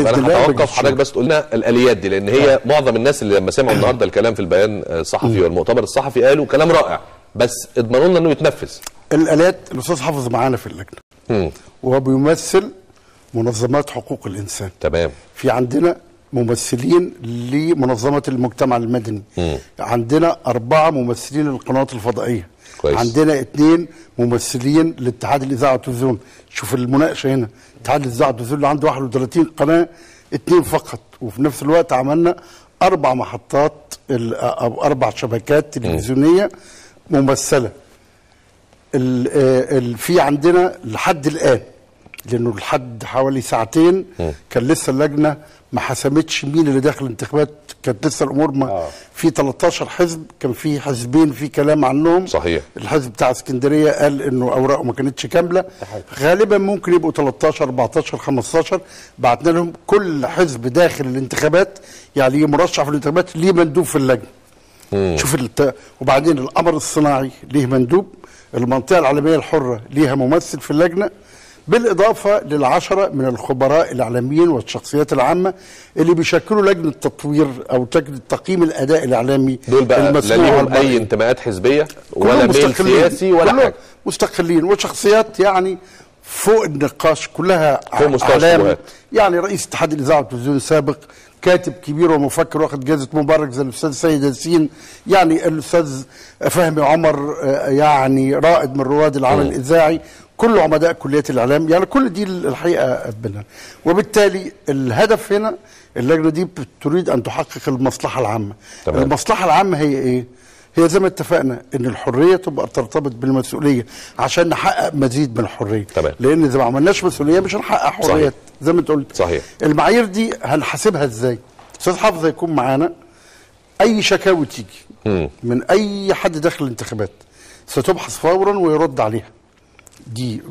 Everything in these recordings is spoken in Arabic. انا هتوقف حضرتك بس تقول لنا الاليات دي، لان هي معظم الناس اللي لما سمعوا النهارده الكلام في البيان الصحفي والمؤتمر الصحفي قالوا كلام رائع، بس اضمنوا لنا انه يتنفذ. الاليات الاستاذ حافظ معانا في اللجنه وبيمثل منظمات حقوق الانسان. تمام. في عندنا ممثلين لمنظمه المجتمع المدني، عندنا 4 ممثلين للقنوات الفضائيه، كويس. عندنا 2 ممثلين لاتحاد الاذاعه والتلفزيون. شوف المناقشه هنا، اتحاد الاذاعه والتلفزيون اللي عنده 31 قناه 2 فقط، وفي نفس الوقت عملنا 4 محطات او 4 شبكات تلفزيونيه ممثله. في عندنا لحد الان، لانه لحد حوالي ساعتين كان لسه اللجنه ما حسمتش مين اللي داخل الانتخابات، كانت لسه الامور ما في 13 حزب، كان في حزبين في كلام عنهم. صحيح. الحزب بتاع اسكندريه قال انه اوراقه ما كانتش كامله، غالبا ممكن يبقوا 13 14 15. بعتنا لهم كل حزب داخل الانتخابات يعني مرشح في الانتخابات ليه مندوب في اللجنه. شوف وبعدين القمر الصناعي ليه مندوب، المنطقه العالميه الحره ليها ممثل في اللجنه، بالإضافة لل10 من الخبراء الإعلاميين والشخصيات العامة اللي بيشكلوا لجنة تطوير أو لجنة تقييم الأداء الإعلامي. دول بقى لا ليهم أي انتماءات حزبية ولا ميل سياسي ولا حاجة، مستقلين وشخصيات يعني فوق النقاش، كلها أعلام. يعني رئيس اتحاد الإذاعة والتلفزيون السابق، كاتب كبير ومفكر واخد جائزة مبارك زي الأستاذ سيد ياسين، يعني الأستاذ فهمي عمر، يعني رائد من رواد العمل الإذاعي، كل عمداء كليات الاعلام، يعني كل دي الحقيقه قبلنا. وبالتالي الهدف هنا اللجنه دي بتريد ان تحقق المصلحه العامه. طبعا. المصلحه العامه هي ايه؟ هي زي ما اتفقنا ان الحريه تبقى ترتبط بالمسؤوليه عشان نحقق مزيد من الحريه. طبعا. لان اذا ما عملناش مسؤوليه مش هنحقق حريه زي ما انت قلت. صحيح. المعايير دي هنحاسبها ازاي؟ استاذ حافظ هيكون معانا. اي شكاوي تيجي من اي حد داخل الانتخابات ستبحث فورا ويرد عليها. دي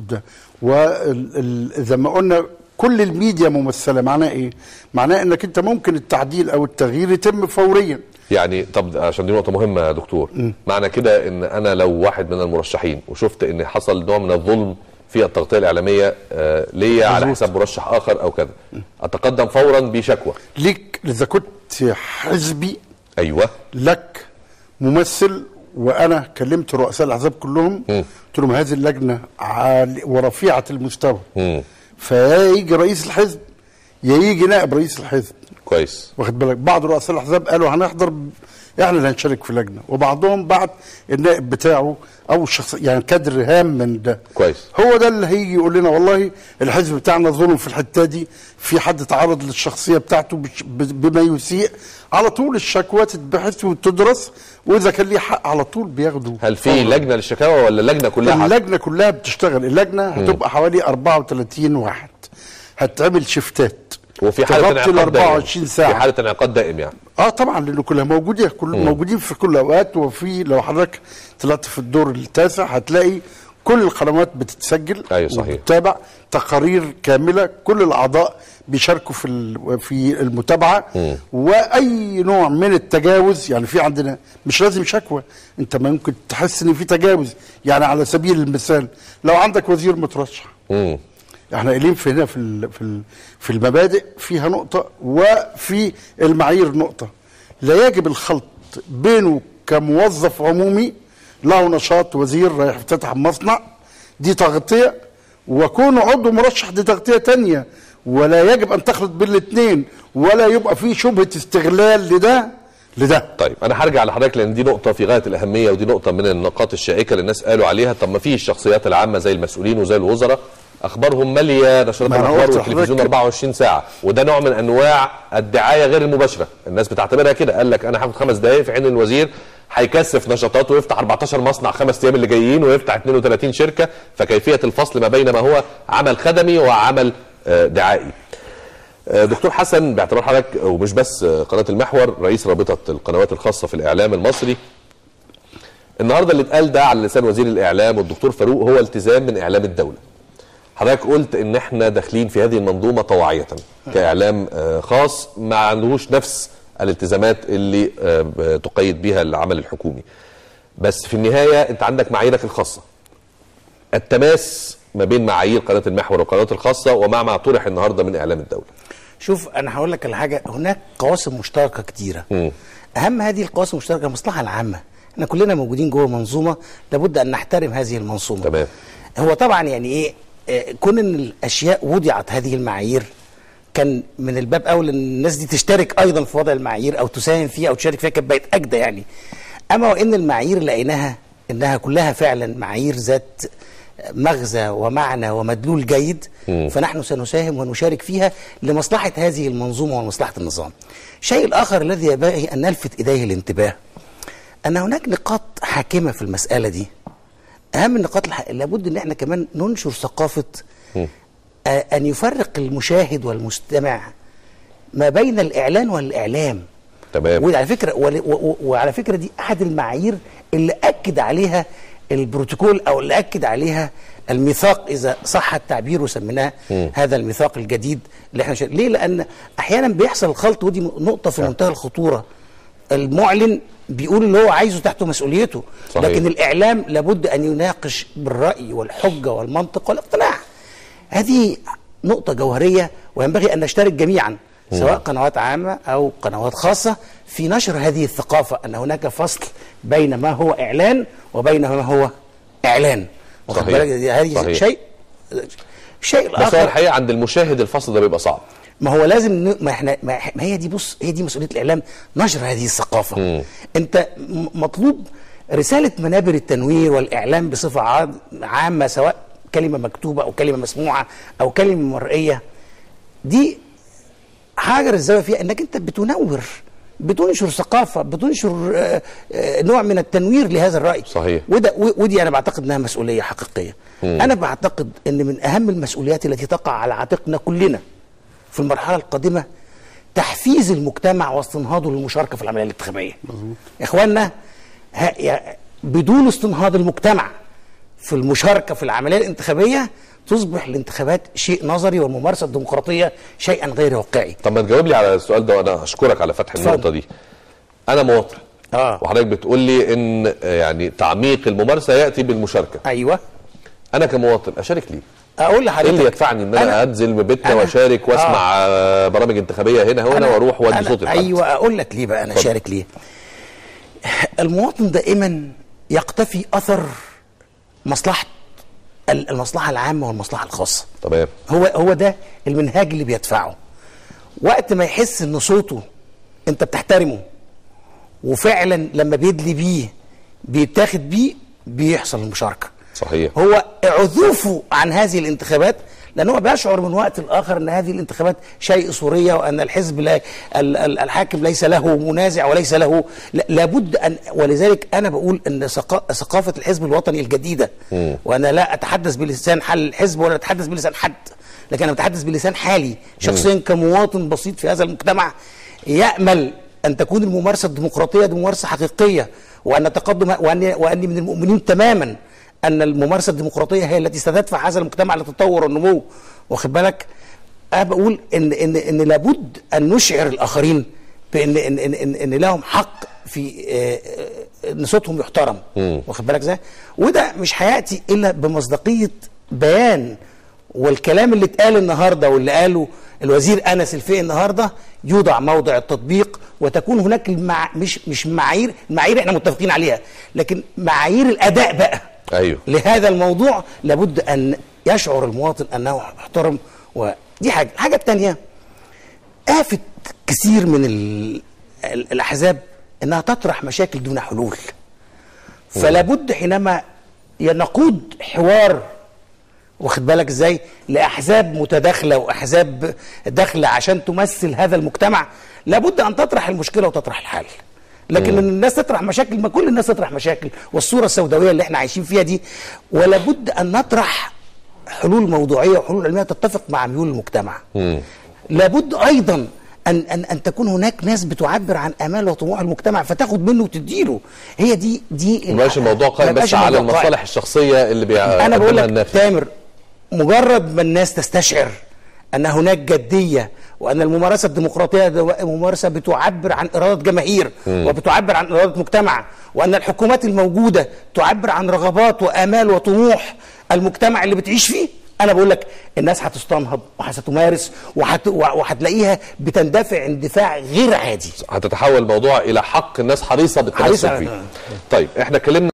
وزي ما قلنا كل الميديا ممثله. معناه ايه؟ معناه انك انت ممكن التعديل او التغيير يتم فوريا. يعني طب عشان دي نقطه مهمه يا دكتور، معنى كده ان انا لو واحد من المرشحين وشفت ان حصل نوع من الظلم في التغطيه الاعلاميه ليا على حساب مرشح اخر او كذا، اتقدم فورا بشكوى ليك. اذا كنت حزبي ايوه لك ممثل. وانا كلمت رؤساء الاحزاب كلهم، قلت لهم هذه اللجنه عاليه ورفيعه المستوى، فيجي رئيس الحزب يا يجي نائب رئيس الحزب، كويس، واخد بالك. بعض رؤساء الاحزاب قالوا هنحضر، احنا اللي هنشارك في اللجنه، وبعضهم بعت النائب بتاعه او الشخص، يعني كادر هام من ده، كويس، هو ده اللي هيجي يقول لنا والله الحزب بتاعنا ظلم في الحته دي، في حد تعرض للشخصيه بتاعته بما يسيء. على طول الشكوى تتبحث وتدرس، واذا كان ليه حق على طول بياخده. هل في لجنه للشكاوى ولا اللجنه كلها؟ اللجنه كلها بتشتغل. اللجنه هتبقى حوالي 34 واحد، هتعمل شفتات، وفي حاله انعقاد 24 ساعه، في حاله انعقاد دائم يعني. طبعا لانه كلها موجوده، كلهم موجودين في كل الاوقات. وفي لو حضرتك طلعت في الدور التاسع هتلاقي كل القنوات بتتسجل. أيوة صحيح. وبتتابع تقارير كامله، كل الاعضاء بيشاركوا في المتابعه. واي نوع من التجاوز، يعني في عندنا مش لازم شكوى، انت ممكن تحس ان في تجاوز. يعني على سبيل المثال لو عندك وزير مترشح، احنا قايلين في هنا في المبادئ فيها نقطه، وفي المعايير نقطه، لا يجب الخلط بينه كموظف عمومي له نشاط وزير رايح يفتتح مصنع، دي تغطيه، وكونه عضو مرشح دي تغطيه ثانيه، ولا يجب ان تخلط بين الاثنين، ولا يبقى في شبهه استغلال لده. طيب انا هرجع لحضرتك لان دي نقطه في غايه الاهميه، ودي نقطه من النقاط الشائكه اللي الناس قالوا عليها. طب ما في الشخصيات العامه زي المسؤولين وزي الوزراء اخبارهم ماليه نشرات الاخبار والتلفزيون 24 ساعه، وده نوع من انواع الدعايه غير المباشره، الناس بتعتبرها كده. قال لك انا هاخد 5 دقائق، في حين الوزير هيكثف نشاطاته ويفتح 14 مصنع 5 ايام اللي جايين، ويفتح 32 شركه. فكيفيه الفصل ما بين ما هو عمل خدمي وعمل دعائي. دكتور حسن، باعتبار حضرتك ومش بس قناه المحور، رئيس رابطه القنوات الخاصه في الاعلام المصري، النهارده اللي اتقال ده على لسان وزير الاعلام والدكتور فاروق هو التزام من اعلام الدوله. حضرتك قلت ان احنا داخلين في هذه المنظومه طواعيه كاعلام خاص ما عندهوش نفس الالتزامات اللي تقيد بها العمل الحكومي، بس في النهايه انت عندك معاييرك الخاصه. التماس ما بين معايير قناه المحور والقنوات الخاصه ومع ما طرح النهارده من اعلام الدوله. شوف انا هقول لك الحاجه، هناك قواسم مشتركه كتيره. اهم هذه القواسم المشتركه المصلحه العامه، احنا كلنا موجودين جوه منظومه لابد ان نحترم هذه المنظومه. تمام. هو طبعا يعني ايه كون ان الاشياء وضعت هذه المعايير كان من الباب اولى ان الناس دي تشترك ايضا في وضع المعايير او تساهم فيها او تشارك فيها، كانت بقت اجدى يعني. اما وان المعايير لقيناها انها كلها فعلا معايير ذات مغزى ومعنى ومدلول جيد، فنحن سنساهم ونشارك فيها لمصلحة هذه المنظومة ومصلحة النظام. الشيء الآخر الذي ينبغي أن نلفت إليه الانتباه أن هناك نقاط حاكمة في المسألة دي. أهم النقاط لابد أن احنا كمان ننشر ثقافة أن يفرق المشاهد والمستمع ما بين الإعلان والإعلام. تمام. وعلى فكرة دي أحد المعايير اللي أكد عليها البروتوكول او اللي اكد عليها الميثاق اذا صح التعبير وسميناه هذا الميثاق الجديد اللي احنا ليه؟ لان احيانا بيحصل الخلط، ودي نقطه في منتهى الخطوره. المعلن بيقول اللي هو عايزه تحت مسؤوليته. صحيح. لكن الاعلام لابد ان يناقش بالراي والحجه والمنطق والاقتناع. هذه نقطه جوهريه وينبغي ان نشترك جميعا سواء قنوات عامة أو قنوات خاصة في نشر هذه الثقافة أن هناك فصل بين ما هو إعلان وبين ما هو إعلان. واخد بالك؟ هذه شيء الآخر بس الحقيقة عند المشاهد الفصل ده بيبقى صعب. ما هو لازم ما هي دي، بص هي دي مسؤولية الإعلام، نشر هذه الثقافة. أنت مطلوب رسالة منابر التنوير والإعلام بصفة عامة سواء كلمة مكتوبة أو كلمة مسموعة أو كلمة مرئية، دي حاجة الزاوية فيها انك انت بتنور، بتنشر ثقافة، بتنشر نوع من التنوير لهذا الرأي. صحيح. ودي انا بعتقد انها مسؤولية حقيقية. انا بعتقد ان من اهم المسؤوليات التي تقع على عاتقنا كلنا في المرحلة القادمة تحفيز المجتمع واستنهاضه للمشاركة في العملية الانتخابية. مظبوط. اخواننا بدون استنهاض المجتمع في المشاركة في العملية الانتخابية تصبح الانتخابات شيء نظري والممارسه الديمقراطيه شيئا غير واقعي. طب ما تجاوب لي على السؤال ده وانا اشكرك على فتح النقطه دي. انا مواطن وحضرتك بتقول لي ان يعني تعميق الممارسه ياتي بالمشاركه. ايوه. انا كمواطن اشارك ليه؟ اقول لحضرتك ايه اللي يدفعني ان انا انزل من بيتنا واشارك واسمع برامج انتخابيه هنا وهنا واروح وادي صوتي؟ ايوه اقول لك ليه بقى انا اشارك ليه. المواطن دائما يقتفي اثر المصلحة العامة والمصلحة الخاصة. طبعا. هو ده المنهاج اللي بيدفعه. وقت ما يحس ان صوته انت بتحترمه وفعلا لما بيدلي بيه بيتاخد بيه بيحصل المشاركة. صحيح. هو عزوفه عن هذه الانتخابات لأن هو بيشعر من وقت لآخر ان هذه الانتخابات شيء صورية وان الحزب الحاكم ليس له منازع وليس له لابد ان، ولذلك انا بقول ان ثقافة الحزب الوطني الجديدة، وانا لا اتحدث بلسان حل الحزب ولا اتحدث بلسان حد، لكن انا بتحدث بلسان حالي شخصيا كمواطن بسيط في هذا المجتمع، يأمل ان تكون الممارسة الديمقراطية دي ممارسة حقيقية وان نتقدم، واني من المؤمنين تماما أن الممارسة الديمقراطية هي التي ستدفع هذا المجتمع للتطور والنمو. واخد بالك؟ أنا بقول إن لابد أن نشعر الآخرين بإن إن إن إن لهم حق في إن صوتهم يحترم. واخد بالك إزاي؟ وده مش هيأتي إلا بمصداقية بيان، والكلام اللي اتقال النهارده واللي قاله الوزير أنس الفقي النهارده يوضع موضع التطبيق وتكون هناك مش معايير إحنا متفقين عليها، لكن معايير الأداء بقى. أيوه. لهذا الموضوع لابد أن يشعر المواطن أنه محترم، ودي حاجة. الحاجة الثانية، آفة كثير من الأحزاب أنها تطرح مشاكل دون حلول، فلابد حينما نقود حوار، واخد بالك إزاي، لأحزاب متداخلة وأحزاب داخلة عشان تمثل هذا المجتمع، لابد أن تطرح المشكلة وتطرح الحل. لكن الناس تطرح مشاكل، ما كل الناس تطرح مشاكل، والصوره السوداويه اللي احنا عايشين فيها دي، ولابد ان نطرح حلول موضوعيه وحلول علميه تتفق مع ميول المجتمع. لابد ايضا ان تكون هناك ناس بتعبر عن امال وطموح المجتمع فتاخد منه وتديله. هي دي ماشي الموضوع قائم بس على المصالح الشخصيه اللي بيعملها. انا بقول لك تامر، مجرد ما الناس تستشعر ان هناك جديه وان الممارسه الديمقراطيه ممارسه بتعبر عن اراده جماهير وبتعبر عن اراده مجتمع، وان الحكومات الموجوده تعبر عن رغبات وامال وطموح المجتمع اللي بتعيش فيه، انا بقول لك الناس هتستنهض وهتمارس وهتلاقيها بتندفع اندفاع غير عادي، هتتحول الموضوع الى حق الناس حريصه بالتمسك فيه. طيب احنا اتكلمنا